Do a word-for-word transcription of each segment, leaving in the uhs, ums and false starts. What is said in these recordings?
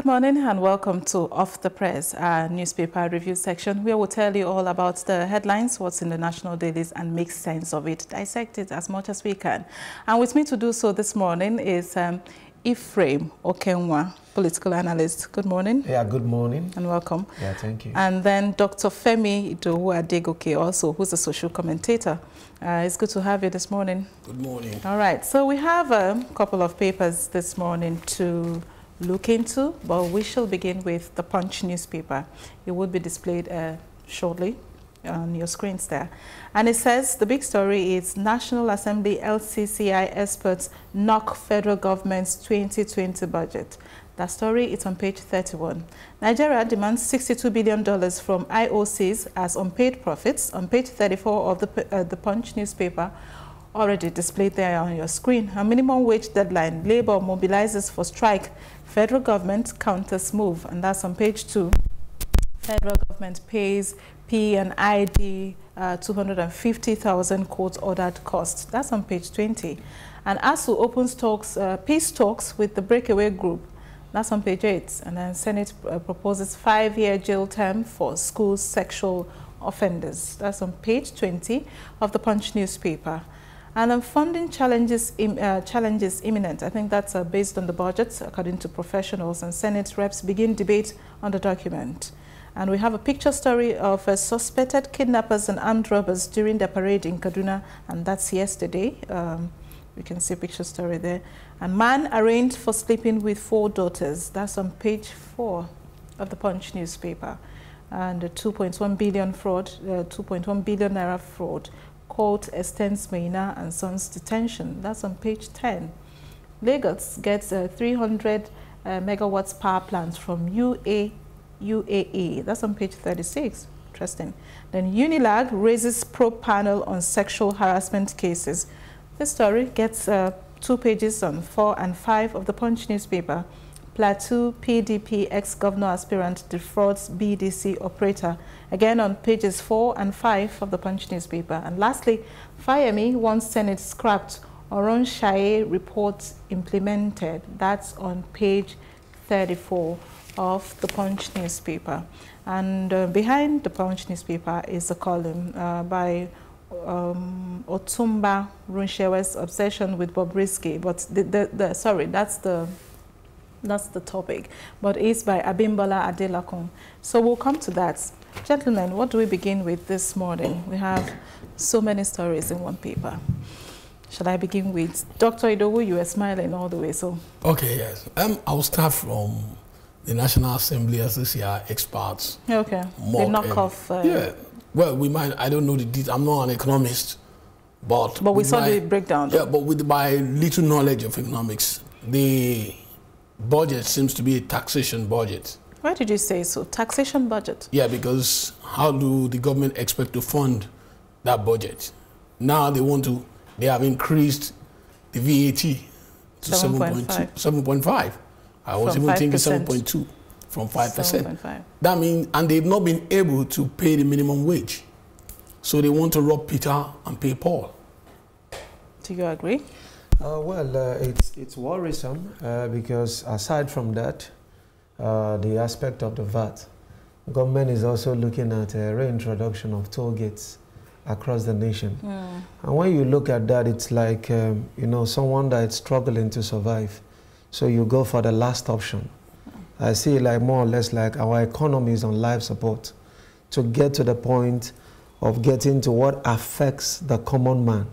Good morning and welcome to Off the Press, our newspaper review section, where we'll tell you all about the headlines, what's in the national dailies, and make sense of it, dissect it as much as we can. And with me to do so this morning is um, Ephraim Okenwa, political analyst. Good morning. Yeah, good morning. And welcome. Yeah, thank you. And then Doctor Femi Adegoke also, who's a social commentator. Uh, it's good to have you this morning. Good morning. All right, so we have a couple of papers this morning to look into, but we shall begin with the Punch newspaper. It will be displayed uh, shortly on your screens there. And it says the big story is National Assembly L C C I experts knock federal government's twenty twenty budget. That story is on page thirty-one. Nigeria demands sixty-two billion dollars from I O Cs as unpaid profits on page thirty-four of the, uh, the Punch newspaper, already displayed there on your screen. A minimum wage deadline, Labour mobilizes for strike, federal government counters move, and that's on page two. Federal government pays P and I D uh, two hundred fifty thousand court-ordered costs. That's on page twenty. And A S U opens talks, uh, peace talks with the breakaway group. That's on page eight. And then Senate uh, proposes five-year jail term for school sexual offenders. That's on page twenty of the Punch newspaper. And then funding challenges, im, uh, challenges imminent. I think that's uh, based on the budget, according to professionals, and Senate reps begin debate on the document. And we have a picture story of uh, suspected kidnappers and armed robbers during the parade in Kaduna, and that's yesterday. Um, you can see a picture story there. A man arraigned for sleeping with four daughters. That's on page four of the Punch newspaper. And the two point one billion fraud, uh, two point one billion naira fraud. Court extends Maina and Son's detention. That's on page ten. Lagos gets uh, three hundred uh, megawatts power plants from U A, U A E. That's on page thirty-six. Interesting. Then Unilag raises probe panel on sexual harassment cases. This story gets uh, two pages on four and five of the Punch newspaper. Plateau P D P ex-governor aspirant defrauds B D C operator. Again on pages four and five of the Punch newspaper. And lastly, Fayemi wants Senate scrapped. Oron Shaye reports implemented. That's on page thirty-four of the Punch newspaper. And uh, behind the Punch newspaper is a column uh, by um, Otumba Runshewe's obsession with Bobrisky. But the, the, the sorry, that's the That's the topic, but it's by Abimbola Adelekan. So we'll come to that. Gentlemen, what do we begin with this morning? We have so many stories in one paper. Shall I begin with Doctor Idowu? You were smiling all the way, so. Okay, yes. Um, I'll start from the National Assembly L C C I experts. Okay, they knock off. Uh, yeah, well, we might, I don't know the details. I'm not an economist, but. But we saw my, the breakdown. Yeah, but with my little knowledge of economics, the budget seems to be a taxation budget. Why did you say so? Taxation budget? Yeah, because how do the government expect to fund that budget? Now they want to, they have increased the V A T to seven point five. I was even thinking seven point two from five percent. That means, and they've not been able to pay the minimum wage. So they want to rob Peter and pay Paul. Do you agree? Uh, well, uh, it's, it's worrisome uh, because aside from that, uh, the aspect of the V A T, government is also looking at a reintroduction of toll gates across the nation. Mm. And when you look at that, it's like, um, you know, someone that's struggling to survive. So you go for the last option. I see like more or less like our economy is on life support to get to the point of getting to what affects the common man.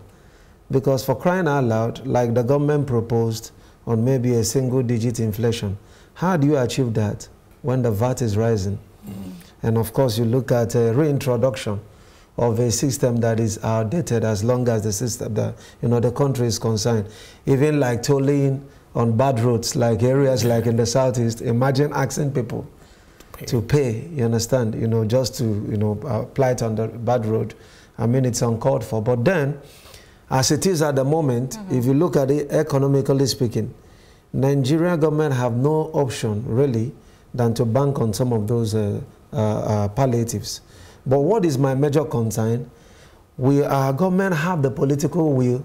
Because for crying out loud, like the government proposed on maybe a single-digit inflation, how do you achieve that when the V A T is rising? Mm. And of course, you look at a reintroduction of a system that is outdated as long as the system that you know the country is concerned. Even like tolling on bad roads, like areas like in the southeast. Imagine asking people pay. to pay. You understand? You know, just to you know apply it on the bad road. I mean, it's uncalled for. But then, as it is at the moment, mm-hmm. if you look at it economically speaking, Nigerian government have no option really than to bank on some of those uh, uh, uh, palliatives. But what is my major concern? We, our government have the political will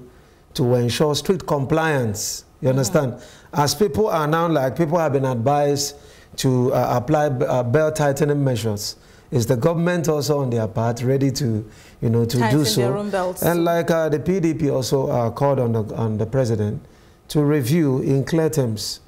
to ensure strict compliance, you understand? Mm-hmm. As people are now, like people have been advised to uh, apply uh, belt tightening measures. Is the government also on their part ready to, you know, to tighten do so? Their own belts. And like uh, the P D P also uh, called on the, on the president to review in clear terms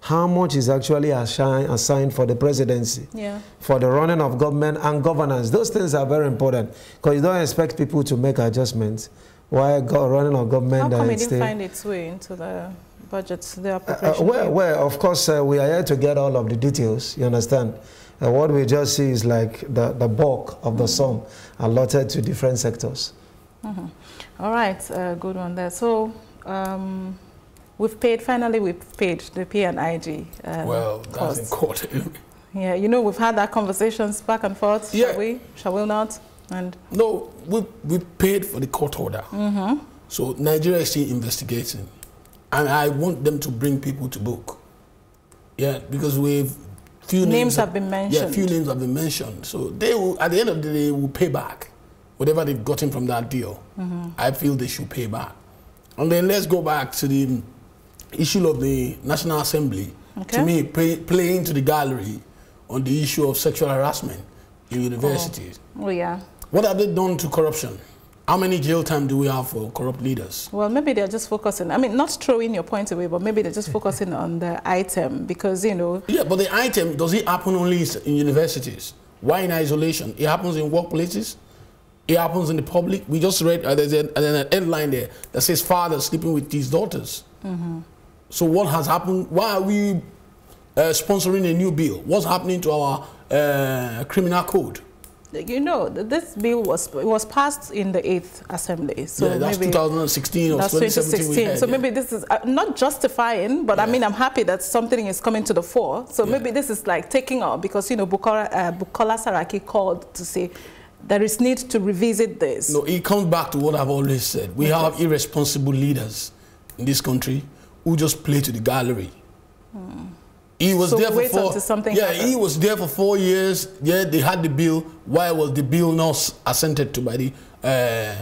how much is actually assign, assigned for the presidency, yeah. for the running of government and governance. Those things are very important because you don't expect people to make adjustments while running of government. How come it didn't find its way into the budgets? The appropriation uh, well, well, of course, uh, we are here to get all of the details, you understand? Uh, what we just see is like the, the bulk of the sum allotted to different sectors. Mm-hmm. All right, uh, good one there. So... Um, We've paid, finally we've paid the P and I D. Um, well, that's in court. Yeah, you know, we've had that conversations back and forth, yeah. shall we, shall we not? And no, we, we paid for the court order. Mm-hmm. So Nigeria is still investigating. And I want them to bring people to book. Yeah, because we've... Few names, names have been mentioned. Yeah, few names have been mentioned. So they will, at the end of the day, will pay back whatever they've gotten from that deal. Mm-hmm. I feel they should pay back. And then let's go back to the... issue of the National Assembly, okay. to me, play, play into the gallery on the issue of sexual harassment in universities. Oh. Oh, yeah. What have they done to corruption? How many jail time do we have for corrupt leaders? Well, maybe they're just focusing, I mean, not throwing your point away, but maybe they're just focusing on the item because, you know... Yeah, but the item, does it happen only in universities? Why in isolation? It happens in workplaces. It happens in the public. We just read, uh, there's an, an headline there that says, father sleeping with his daughters. Mm-hmm. So what has happened? Why are we uh, sponsoring a new bill? What's happening to our uh, criminal code? You know, this bill was it was passed in the eighth Assembly. So yeah, that's maybe two thousand sixteen or that's twenty seventeen. Had, so yeah. maybe this is uh, not justifying, but yeah. I mean, I'm happy that something is coming to the fore. So yeah. maybe this is like taking up because, you know, Bukola, uh, Bukola Saraki called to say there is need to revisit this. No, it comes back to what I've always said. We yes. have irresponsible leaders in this country who just play to the gallery. Hmm. He was so there for four, something yeah, happens. He was there for four years. Yeah, they had the bill. Why was the bill not assented to by the uh,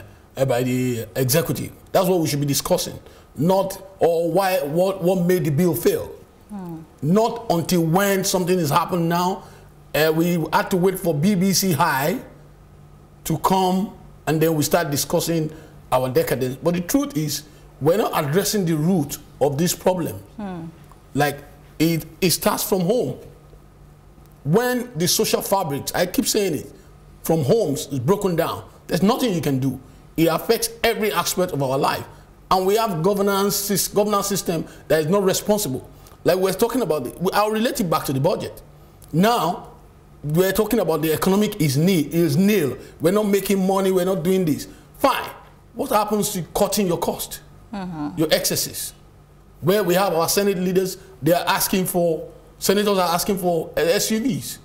by the executive? That's what we should be discussing. Not or why what what made the bill fail. Hmm. Not until when something has happened now. Uh, we had to wait for B B C High to come, and then we start discussing our decadence. But the truth is, we're not addressing the root of this problem. Hmm. Like, it, it starts from home. When the social fabric, I keep saying it, from homes is broken down, there's nothing you can do. It affects every aspect of our life. And we have governance, governance system that is not responsible. Like we're talking about, the, I'll relate it back to the budget. Now, we're talking about the economic is nil, is nil. We're not making money, we're not doing this. Fine. What happens to cutting your cost? Mm-hmm. Your excesses, where we have our Senate leaders, they are asking for senators are asking for S U Vs.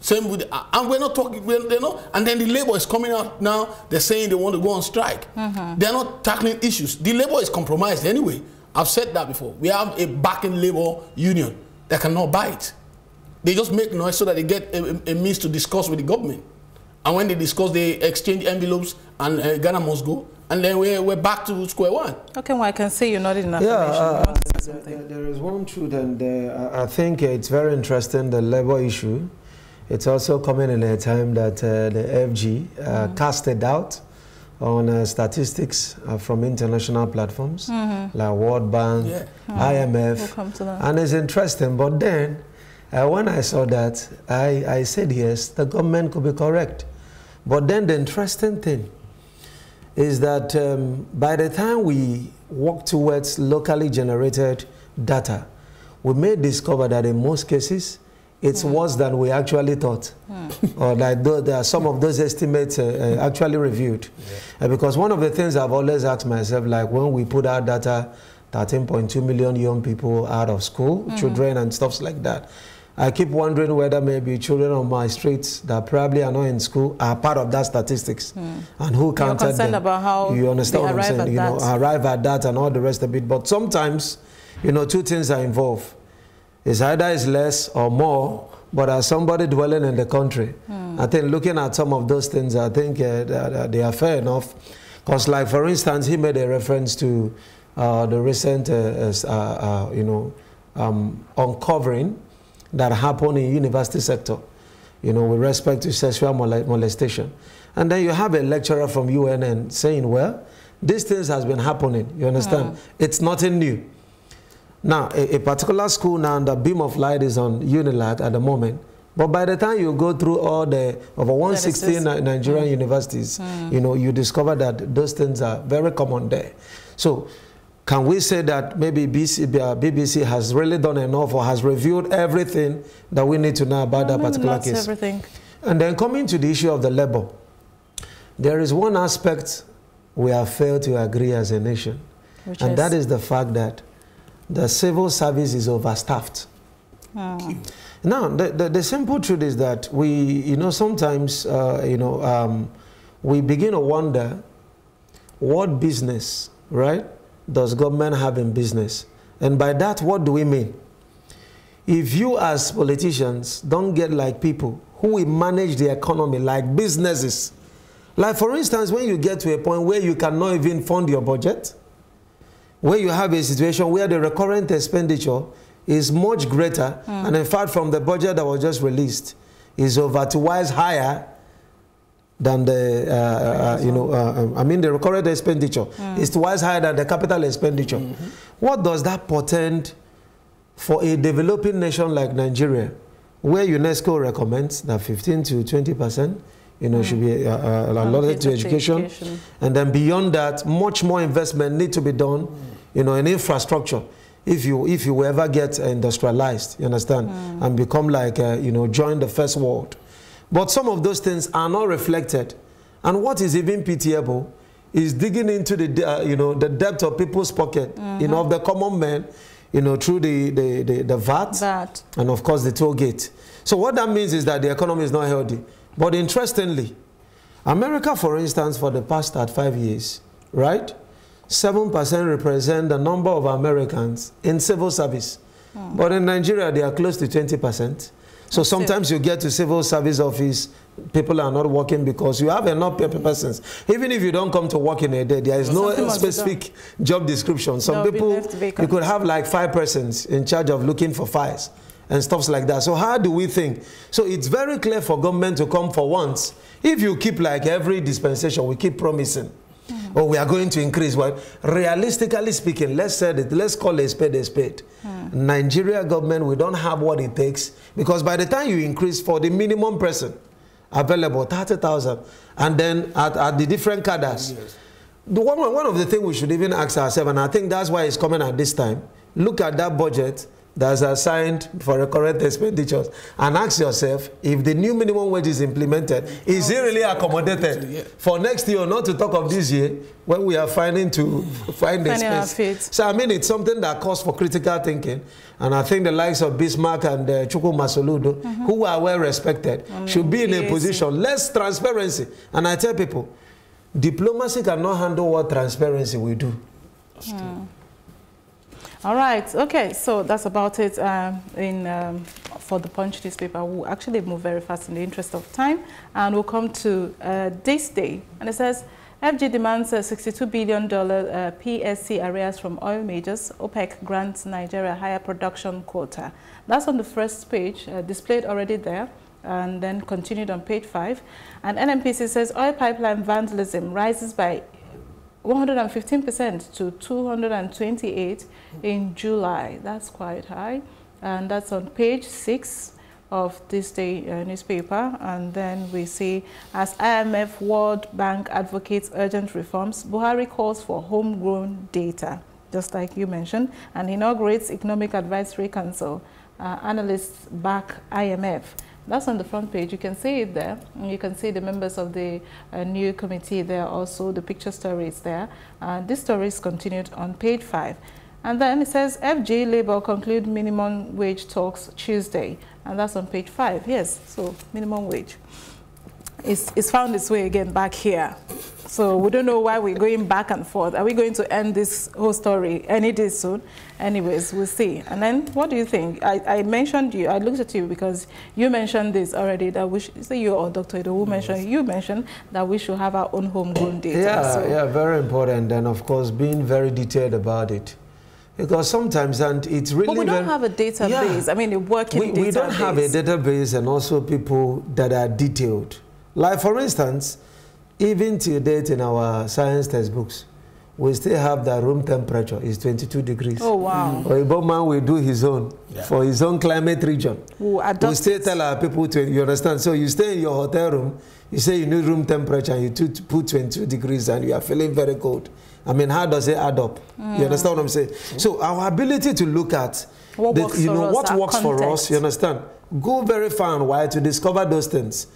Same with, and we're not talking. We're, they're not, and then the Labour is coming out now. They're saying they want to go on strike. Mm-hmm. They're not tackling issues. The Labour is compromised anyway. I've said that before. We have a backing Labour union that cannot bite. They just make noise so that they get a, a means to discuss with the government. And when they discuss, they exchange envelopes, and uh, Ghana must go. And then we're, we're back to square one. Okay, well, I can see you're not in that information. Yeah, uh, there is one truth, and uh, I think it's very interesting, the labor issue. It's also coming in a time that uh, the F G uh, mm-hmm. casted out on uh, statistics uh, from international platforms, mm-hmm. like World Bank, yeah. mm-hmm. I M F. We'll come to that. And it's interesting, but then, uh, when I saw that, I, I said, yes, the government could be correct. But then the interesting thing is that um, by the time we work towards locally generated data, we may discover that in most cases, it's mm. worse than we actually thought. Mm. Or that there are some of those estimates uh, actually reviewed. Yeah. Uh, because one of the things I've always asked myself, like when we put out data, thirteen point two million young people out of school, mm-hmm. children and stuff like that, I keep wondering whether maybe children on my streets that probably are not in school are part of that statistics, mm. and who counted You're concerned them. About how you understand they what I'm saying? You that. know, arrive at that and all the rest of it. But sometimes, you know, two things are involved: it's either it's less or more. But as somebody dwelling in the country, mm. I think looking at some of those things, I think uh, they are fair enough. Because, like for instance, he made a reference to uh, the recent, uh, uh, uh, you know, um, uncovering that happen in university sector, you know, with respect to sexual molestation. And then you have a lecturer from U N N saying, well, these things has been happening, you understand? Yeah. It's nothing new. Now, a, a particular school now, the beam of light is on Unilag at the moment. But by the time you go through all the over one hundred sixteen Nigerian mm. universities, mm. you know, you discover that those things are very common there. So can we say that maybe B B C has really done enough or has reviewed everything that we need to know about no, that particular not case? Everything. And then coming to the issue of the labor, there is one aspect we have failed to agree as a nation, Which and is? that is the fact that the civil service is overstaffed. Ah. Now, the, the, the simple truth is that we, you know, sometimes, uh, you know, um, we begin to wonder what business, right? Does government have in business? And by that, what do we mean? If you as politicians don't get like people who will manage the economy like businesses, like for instance, when you get to a point where you cannot even fund your budget, where you have a situation where the recurrent expenditure is much greater, mm. and in fact from the budget that was just released, is over twice higher than the, uh, uh, you know, uh, I mean the recurrent expenditure mm. is twice higher than the capital expenditure. Mm-hmm. What does that portend for a developing nation like Nigeria, where UNESCO recommends that fifteen to twenty percent, you know, mm. should be uh, uh, allotted to education. education. And then beyond that, much more investment need to be done, mm. you know, in infrastructure. If you, if you ever get industrialized, you understand, mm. and become like, uh, you know, join the first world. But some of those things are not reflected, and what is even pitiable is digging into the uh, you know the depth of people's pocket, mm-hmm. you know, of the common man, you know, through the the the, the V A T, that. and of course the toll gate. So what that means is that the economy is not healthy. But interestingly, America, for instance, for the past five years, right, seven percent represent the number of Americans in civil service, mm. but in Nigeria they are close to twenty percent. So sometimes you get to civil service office, people are not working because you have enough persons. Even if you don't come to work in a day, there is no specific job description. Some people, you could have like five persons in charge of looking for fires and stuff like that. So how do we think? So it's very clear for government to come for once. If you keep like every dispensation, we keep promising, mm-hmm. oh, we are going to increase. Well, realistically speaking, let's say it, let's call a spade a spade. Mm. Nigeria government, we don't have what it takes, because by the time you increase for the minimum person available, thirty thousand, and then at, at the different cadres, yes. the one, one of the things we should even ask ourselves, and I think that's why it's coming at this time, look at that budget that's assigned for recurrent expenditures and ask yourself if the new minimum wage is implemented, is it really accommodated for next year, not to talk of this year, when we are finding to find the space. So I mean, it's something that calls for critical thinking, and I think the likes of Bismarck and uh, Chukwuma Soludo, mm -hmm. who are well respected, mm -hmm. should be in a position, less transparency. And I tell people, diplomacy cannot handle what transparency will do. Mm. All right. Okay. So that's about it uh, in um, for the Punch newspaper. We'll actually move very fast in the interest of time, and we'll come to uh, This Day. And it says, F G demands uh, sixty-two billion dollars uh, P S C arrears from oil majors. OPEC grants Nigeria higher production quota. That's on the first page, uh, displayed already there, and then continued on page five. And N M P C says oil pipeline vandalism rises by one hundred fifteen percent to two hundred twenty-eight in July. That's quite high. And that's on page six of This Day uh, newspaper. And then we see, as I M F World Bank advocates urgent reforms, Buhari calls for homegrown data, just like you mentioned, and inaugurates Economic Advisory Council. Uh, analysts back I M F. That's on the front page. You can see it there. You can see the members of the uh, new committee there also. The picture story is there. Uh, this story is continued on page five. And then it says, F G Labour conclude minimum wage talks Tuesday. And that's on page five. Yes, so minimum wage. It's, it's found its way again back here. So we don't know why we're going back and forth. Are we going to end this whole story any day soon? Anyways, we'll see. And then what do you think? I, I mentioned you, I looked at you because you mentioned this already, that we should, say you or Doctor Edo, who mentioned, you mentioned that we should have our own homegrown data. Yeah, so. yeah, very important. And of course, being very detailed about it. Because sometimes, and it's really... But we don't have a database. Yeah. I mean, a working we, database. We don't have a database, and also people that are detailed. Like, for instance, even to date in our science textbooks, we still have that room temperature is twenty-two degrees. Oh, wow. Mm. Or Igbo man will do his own, yeah. for his own climate region. Ooh, we still it. tell our people, to, you understand? So you stay in your hotel room, you say you need room temperature, and you put twenty-two degrees, and you are feeling very cold. I mean, how does it add up? Mm. You understand what I'm saying? Mm. So our ability to look at, what the, works, you know, for, what us, works for us, you understand? Go very far and wide to discover those things.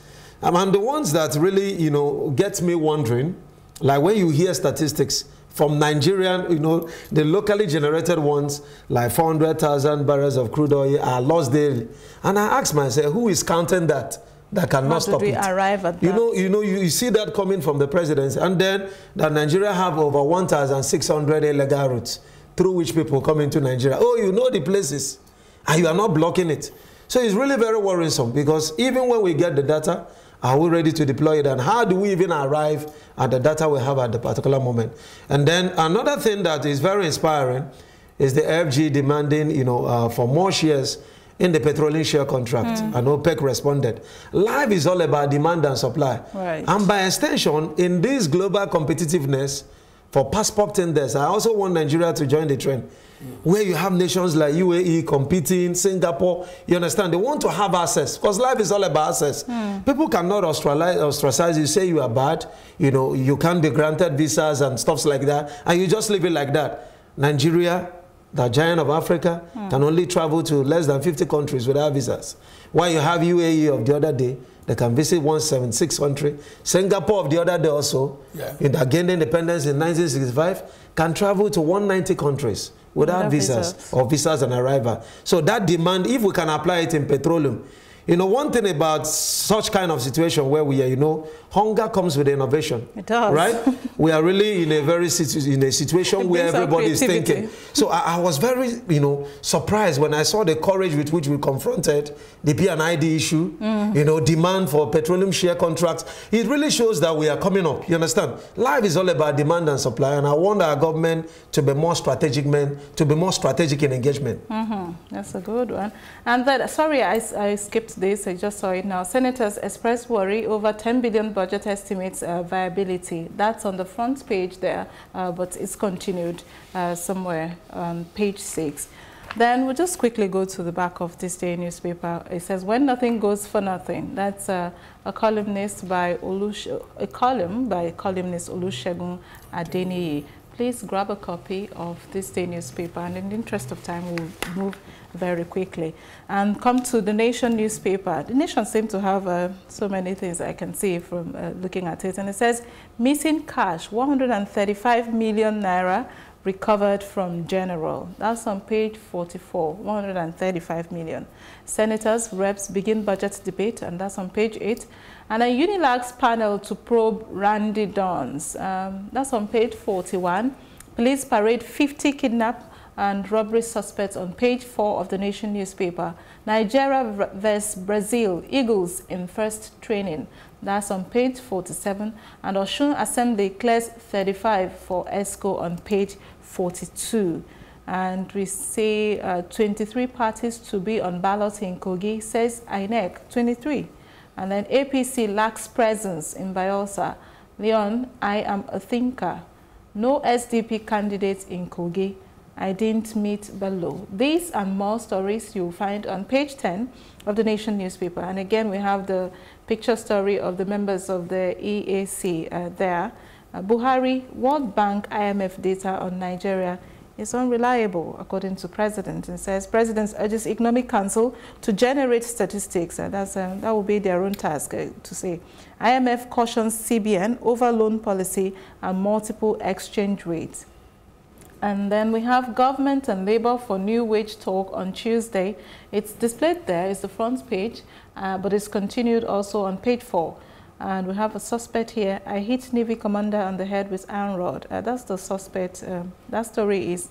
Um, and the ones that really, you know, gets me wondering, like when you hear statistics from Nigerian, you know, the locally generated ones, like four hundred thousand barrels of crude oil are lost daily. And I ask myself, who is counting that? That cannot stop it. How did we arrive at that? You know, you know, you, you see that coming from the presidency, and then that Nigeria have over one thousand six hundred illegal routes through which people come into Nigeria. Oh, you know the places, and you are not blocking it. So it's really very worrisome, because even when we get the data, are we ready to deploy it? And how do we even arrive at the data we have at the particular moment? And then another thing that is very inspiring is the F G demanding, you know, uh, for more shares in the petroleum share contract. Mm. And OPEC responded. Life is all about demand and supply. Right. And by extension, in this global competitiveness for passport tenders, I also want Nigeria to join the trend, mm. where you have nations like U A E competing, Singapore, you understand? They want to have access, because life is all about access. Mm. People cannot ostracize you, say you are bad, you know, you can't be granted visas and stuff like that, and you just leave it like that. Nigeria, the giant of Africa, mm. can only travel to less than fifty countries without visas. While you have U A E of the other day, they can visit one seventy-six countries. Singapore of the other day also, yeah. in the, gained independence in nineteen sixty-five, can travel to one hundred ninety countries without, without visas, visas or visas and arrival. So that demand, if we can apply it in petroleum, you know, one thing about such kind of situation where we are, you know, hunger comes with innovation. It does. Right? We are really in a very situ in a situation where everybody is thinking. So I, I was very, you know, surprised when I saw the courage with which we confronted the P and I D issue, mm. you know, demand for petroleum share contracts. It really shows that we are coming up. You understand? Life is all about demand and supply, and I want our government to be more strategic, men, to be more strategic in engagement. Mm-hmm. That's a good one. And that, sorry, I, I skipped this, I just saw it now. Senators express worry over ten billion budget estimates uh, viability. That's on the front page there, uh, but it's continued uh, somewhere on page six. Then we'll just quickly go to the back of This Day newspaper. It says, when nothing goes for nothing. That's uh, a columnist by Olush a column by columnist Olusegun Adeniyi. Please grab a copy of This Day newspaper, and in the interest of time, we'll move very quickly and come to the Nation newspaper. The Nation seems to have uh, so many things I can see from uh, looking at it, and it says missing cash, one hundred thirty-five million naira recovered from general. That's on page forty-four. one hundred thirty-five million. Senators, reps begin budget debate, and that's on page eight. And a Unilag's panel to probe Randy Dons. Um, that's on page forty-one. Police parade fifty kidnap and robbery suspects on page four of the Nation newspaper. Nigeria versus Brazil, Eagles in first training. That's on page forty-seven. And Osun Assembly clears thirty-five for ESCO on page forty-two. And we see uh, twenty-three parties to be on ballot in Kogi, says I N E C, twenty-three. And then A P C lacks presence in Bayelsa. Leon, I am a thinker. No S D P candidates in Kogi. I didn't meet below. These and more stories you'll find on page ten of the Nation newspaper. And again, we have the picture story of the members of the E A C uh, there. Uh, Buhari, World Bank I M F data on Nigeria is unreliable, according to President. It says, President urges Economic Council to generate statistics. Uh, that's, um, that will be their own task uh, to say. I M F cautions C B N over loan policy and multiple exchange rates. And then we have government and labor for new wage talk on Tuesday. It's displayed there, it's the front page, uh, but it's continued also on page four. And we have a suspect here. I hit Navy commander on the head with iron rod. Uh, that's the suspect. Um, that story is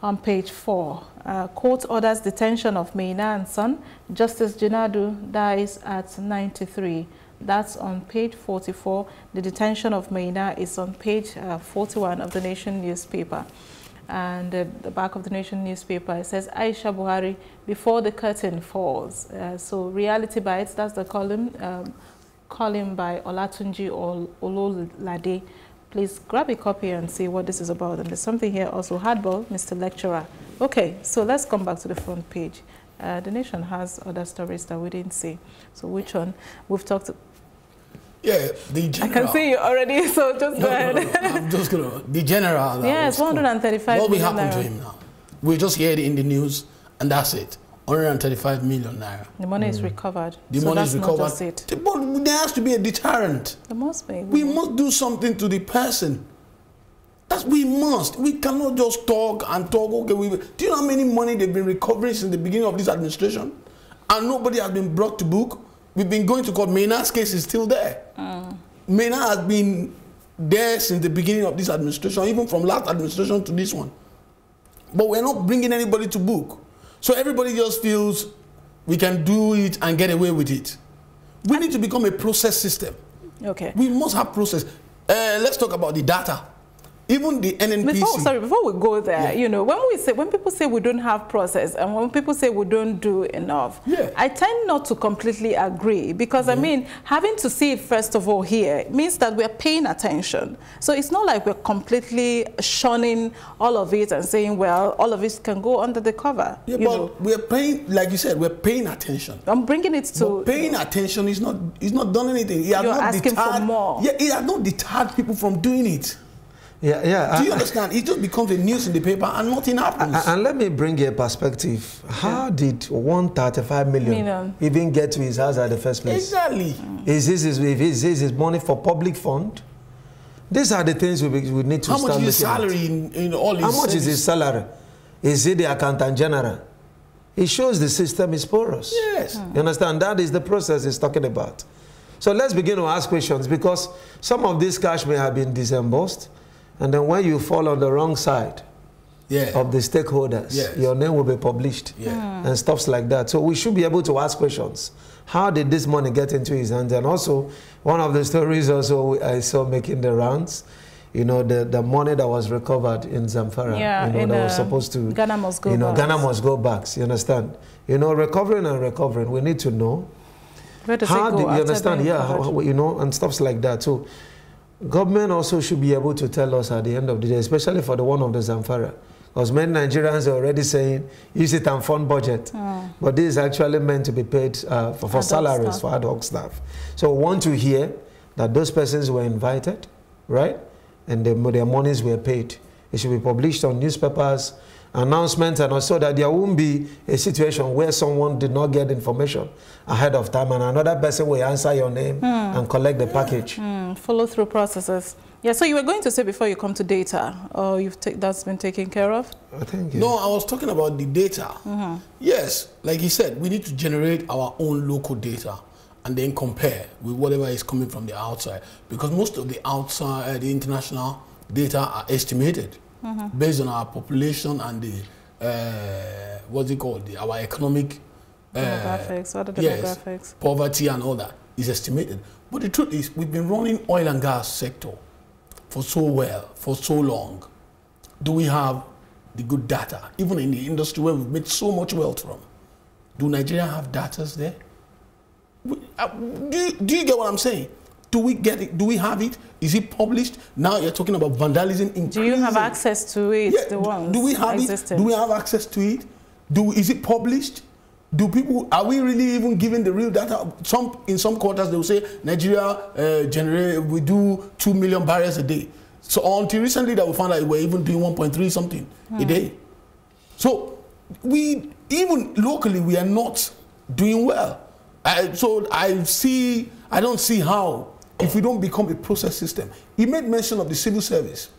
on page four. Uh, court orders detention of Maina and son. Justice Jinadu dies at ninety-three. That's on page forty-four. The detention of Maina is on page uh, forty-one of the Nation newspaper. and uh, the back of the Nation newspaper, it says, Aisha Buhari, before the curtain falls. Uh, so Reality Bites, that's the column, um, column by Olatunji Ololade. Please grab a copy and see what this is about. And there's something here also, hardball, Mister Lecturer. Okay, so let's come back to the front page. Uh, the Nation has other stories that we didn't see. So which one? We've talked... Yeah, the general. I can see you already, so just no, go ahead. No, no, no. I'm just going to... The general... Yes, one hundred thirty-five million. What will happen to him now? We just hear it in the news, and that's it. one hundred thirty-five million naira. The money mm. is recovered. The so money that's is recovered. Not just it. But there has to be a deterrent. There must be. We mm. must do something to the person. That's we must. We cannot just talk and talk. Okay, we. Do you know how many money they've been recovering since the beginning of this administration, and nobody has been brought to book? We've been going to court. Maina's case is still there. Mm. Maina has been there since the beginning of this administration, even from last administration to this one. But we're not bringing anybody to book. So everybody just feels we can do it and get away with it. We need to become a process system. Okay. We must have process. Uh, let's talk about the data. Even the N M P C. Before, sorry, before we go there, yeah. you know, when we say, when people say we don't have process, and when people say we don't do enough, yeah. I tend not to completely agree, because yeah. I mean, having to see it first of all here means that we're paying attention. So it's not like we're completely shunning all of it and saying, well, all of it can go under the cover. Yeah, but know. we're paying, like you said, we're paying attention. I'm bringing it to. But paying you know, attention is not, it's not done anything. It you're not asking deterred, for more. Yeah, it has not deterred people from doing it. Yeah, yeah. Do you I, understand? It just becomes a news in the paper and nothing happens. I, and let me bring you a perspective. How yeah. did one hundred thirty-five million, million even get to his house at the first place? Exactly. Mm. Is this is, is this is money for public fund? These are the things we, we need to How start looking at. How much is his salary in, in all his How much service? is his salary? Is he the accountant general? It shows the system is porous. Yes. Mm. You understand? That is the process he's talking about. So let's begin to ask questions, because some of this cash may have been disembossed. And then when you fall on the wrong side yeah. of the stakeholders, yes. your name will be published yeah. and stuff like that. So we should be able to ask questions. How did this money get into his hands? And also, one of the stories also I saw making the rounds, you know, the, the money that was recovered in Zamfara, yeah, you know, in that was supposed to... Ghana must go back. You know, Ghana must go back, you understand? You know, recovering and recovering, we need to know. Where does how it go did, you understand? Yeah, how, you know, and stuff like that. So. Government also should be able to tell us at the end of the day, especially for the one of the Zamfara. Because many Nigerians are already saying, use it and fund budget. Mm. But this is actually meant to be paid uh, for, for salaries, staff. for ad hoc staff. So we want to hear that those persons were invited, right? And they, their monies were paid. It should be published on newspapers, announcements, and also that there won't be a situation where someone did not get information ahead of time and another person will answer your name mm. and collect the package. Mm. Follow through processes. Yeah, so you were going to say before you come to data, oh, you've that's been taken care of? I think, yeah. No, I was talking about the data. Mm-hmm. Yes, like you said, we need to generate our own local data and then compare with whatever is coming from the outside, because most of the outside, uh, the international data are estimated. Mm-hmm. Based on our population and the, uh, what's it called, the, our economic... Uh, demographics, what are the yes, demographics? Poverty and all that is estimated. But the truth is, we've been running oil and gas sector for so well, for so long. Do we have the good data? Even in the industry where we've made so much wealth from. Do Nigeria have data there? We, uh, do, you, do you get what I'm saying? Do we get it? Do we have it? Is it published? Now you're talking about vandalism increasing. Do you have access to it? Yeah. The ones do we have existing. it? Do we have access to it? Do is it published? Do people are we really even given the real data? Some in some quarters they will say Nigeria uh, generate we do two million barrels a day. So until recently that we found out we were even doing one point three something hmm. a day. So we even locally we are not doing well. I, so I see I don't see how. If we don't become a process system. He made mention of the civil service.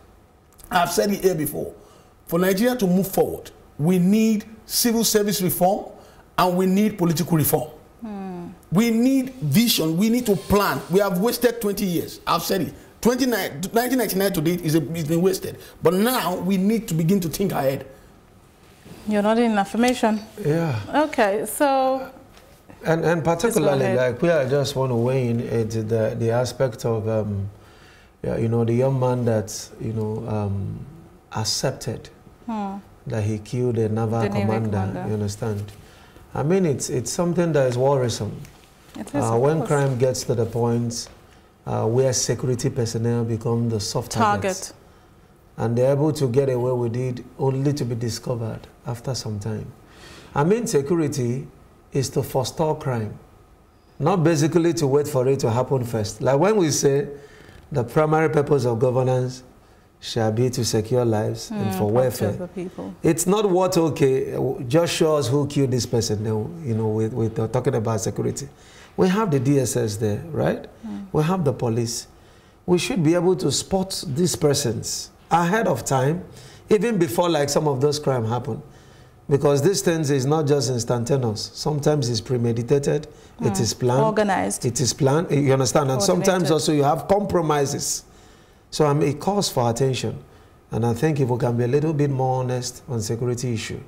I've said it here before. For Nigeria to move forward, we need civil service reform and we need political reform. Mm. We need vision. We need to plan. We have wasted twenty years. I've said it. nineteen ninety-nine to date is a, it's been wasted. But now we need to begin to think ahead. You're not in affirmation. Yeah. Okay, so... And, and particularly, like, we are just want to weigh in at the, the aspect of, um, you know, the young man that, you know, um, accepted hmm. that he killed a naval commander, commander. You understand? I mean, it's it's something that is worrisome. It is, uh, when crime gets to the point uh, where security personnel become the soft target, targets, and they're able to get away with it only to be discovered after some time. I mean, security is to forestall crime, not basically to wait for it to happen first. Like when we say the primary purpose of governance shall be to secure lives mm, and for welfare. The people. It's not what, okay, just show us who killed this person. You know, with, with uh, talking about security. We have the D S S there, right? Mm. We have the police. We should be able to spot these persons ahead of time, even before like some of those crimes happen. Because these things is not just instantaneous. Sometimes it's premeditated, mm. it is planned. Organized. It is planned, you understand? And sometimes also you have compromises. So I mean, it calls for attention. And I think if we can be a little bit more honest on security issue,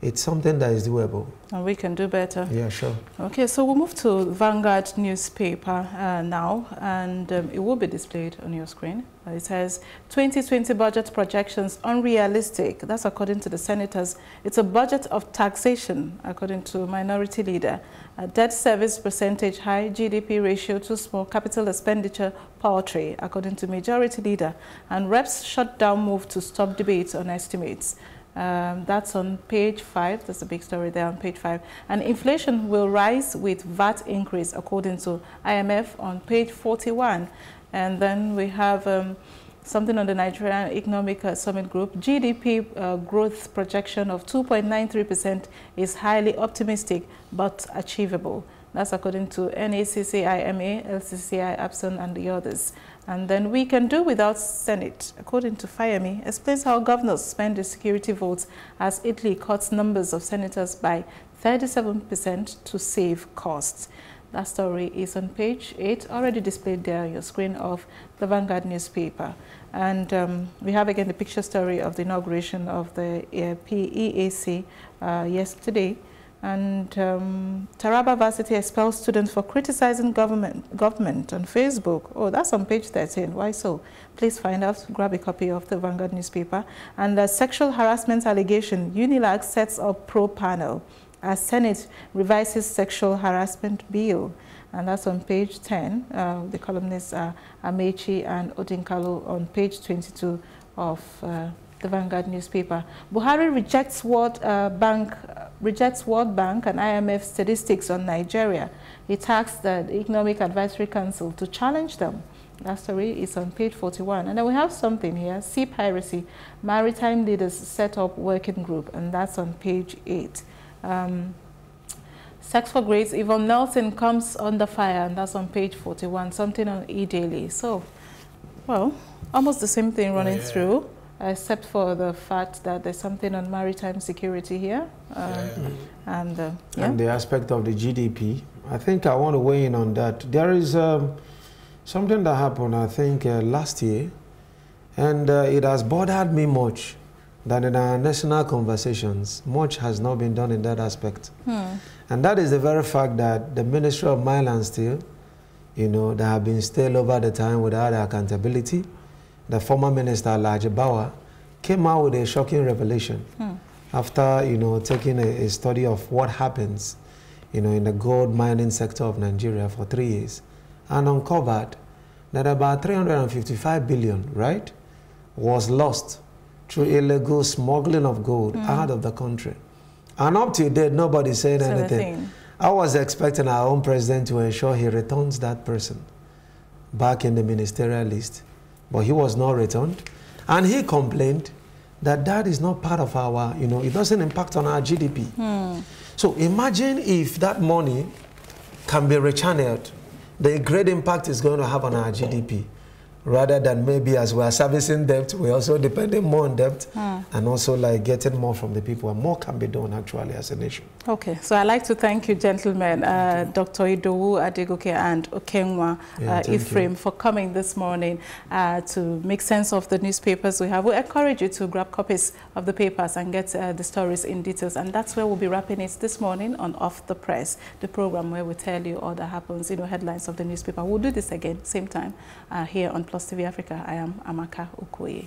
it's something that is doable. And we can do better. Yeah, sure. Okay, so we'll move to Vanguard newspaper uh, now, and um, it will be displayed on your screen. It says, twenty twenty budget projections unrealistic. That's according to the senators. It's a budget of taxation, according to minority leader. A debt service percentage high, G D P ratio too small, capital expenditure paltry, according to majority leader. And reps shut down move to stop debates on estimates. Um, that's on page five. That's a big story there on page five. And inflation will rise with V A T increase, according to I M F, on page forty-one. And then we have um, something on the Nigerian Economic uh, Summit Group. G D P uh, growth projection of two point nine three percent is highly optimistic but achievable. That's according to N A C C I, M A, L C C I, Abson, and the others. And then we can do without Senate, according to Fayemi, explains how governors spend the security votes as Italy cuts numbers of senators by thirty-seven percent to save costs. That story is on page eight, already displayed there on your screen of the Vanguard newspaper. And um, we have again the picture story of the inauguration of the uh, P E A C uh, yesterday. And um, Taraba Varsity expels students for criticizing government, government on Facebook. Oh, that's on page thirteen. Why so? Please find out. Grab a copy of the Vanguard newspaper. And the sexual harassment allegation, Unilag sets up pro panel as Senate revises sexual harassment bill. And that's on page ten. Uh, the columnists are Amechi and Odinkalu on page twenty-two of uh, the Vanguard newspaper. Buhari rejects World uh, Bank uh, rejects World Bank and I M F statistics on Nigeria. He asks the Economic Advisory Council to challenge them. That story is on page forty-one. And then we have something here, Sea Piracy, Maritime Leaders Set Up Working Group, and that's on page eight. Um, Sex for Grades, Yvonne Nelson comes under fire, and that's on page forty-one, something on E-Daily. So, well, almost the same thing running yeah. through. Except for the fact that there's something on maritime security here. Um, yeah, yeah. And, uh, yeah. and the aspect of the G D P. I think I want to weigh in on that. There is um, something that happened, I think, uh, last year, and uh, it has bothered me much that in our national conversations, much has not been done in that aspect. Hmm. And that is the very fact that the Ministry of Mine and Steel, you know, they have been stale over the time without accountability. The former minister, Laji Bawa, came out with a shocking revelation hmm. after, you know, taking a, a study of what happens, you know, in the gold mining sector of Nigeria for three years, and uncovered that about three hundred fifty-five billion, right, was lost through illegal smuggling of gold hmm. out of the country. And up to date, nobody said so anything. I was expecting our own president to ensure he returns that person back in the ministerial list. But he was not returned, and he complained that that is not part of our, you know, it doesn't impact on our G D P. Hmm. So imagine if that money can be rechanneled, the great impact is going to have on our G D P, rather than maybe as we are servicing debt, we're also depending more on debt, hmm. and also like getting more from the people, and more can be done actually as a nation. Okay, so I'd like to thank you, gentlemen, uh, thank you. Doctor Idowu Adegoke and Okenwa yeah, uh, Ephraim, for coming this morning uh, to make sense of the newspapers we have. We encourage you to grab copies of the papers and get uh, the stories in details, and that's where we'll be wrapping it this morning on Off the Press, the program where we tell you all that happens, you know, headlines of the newspaper. We'll do this again, same time, uh, here on Plus T V Africa. I am Amaka Okoye.